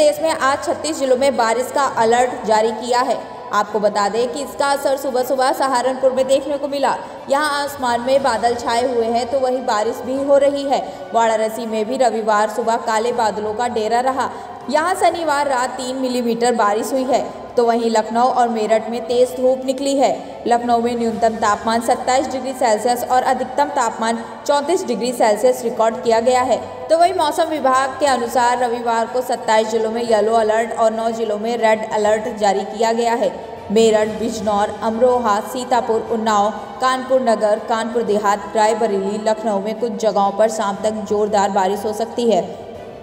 प्रदेश में आज 36 जिलों में बारिश का अलर्ट जारी किया है। आपको बता दें कि इसका असर सुबह सुबह सहारनपुर में देखने को मिला। यहाँ आसमान में बादल छाए हुए हैं तो वहीं बारिश भी हो रही है। वाराणसी में भी रविवार सुबह काले बादलों का डेरा रहा। यहाँ शनिवार रात 3 मिलीमीटर बारिश हुई है। तो वहीं लखनऊ और मेरठ में तेज धूप निकली है। लखनऊ में न्यूनतम तापमान 27 डिग्री सेल्सियस और अधिकतम तापमान 34 डिग्री सेल्सियस रिकॉर्ड किया गया है। तो वहीं मौसम विभाग के अनुसार रविवार को 27 जिलों में येलो अलर्ट और 9 जिलों में रेड अलर्ट जारी किया गया है। मेरठ, बिजनौर, अमरोहा, सीतापुर, उन्नाव, कानपुर नगर, कानपुर देहात, रायबरेली, लखनऊ में कुछ जगहों पर शाम तक जोरदार बारिश हो सकती है।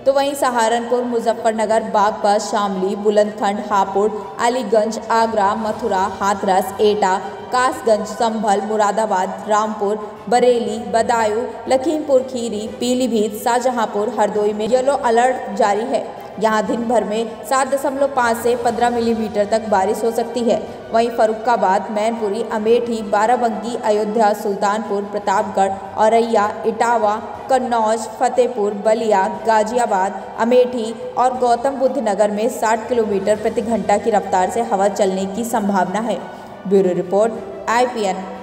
तो वहीं सहारनपुर, मुजफ्फरनगर, बागपत, शामली, बुलंदखंड, हापुड़, अलीगंज, आगरा, मथुरा, हाथरस, एटा, कासगंज, संभल, मुरादाबाद, रामपुर, बरेली, बदायूं, लखीमपुर खीरी, पीलीभीत, शाहजहांपुर, हरदोई में येलो अलर्ट जारी है। यहाँ दिन भर में 7.5 से 15 मिलीमीटर तक बारिश हो सकती है। वहीं फर्रुखाबाद, मैनपुरी, अमेठी, बाराबंकी, अयोध्या, सुल्तानपुर, प्रतापगढ़, औरैया, इटावा, कन्नौज, फतेहपुर, बलिया, गाजियाबाद, अमेठी और गौतम बुद्ध नगर में 60 किलोमीटर प्रति घंटा की रफ्तार से हवा चलने की संभावना है। Bureau report IPN।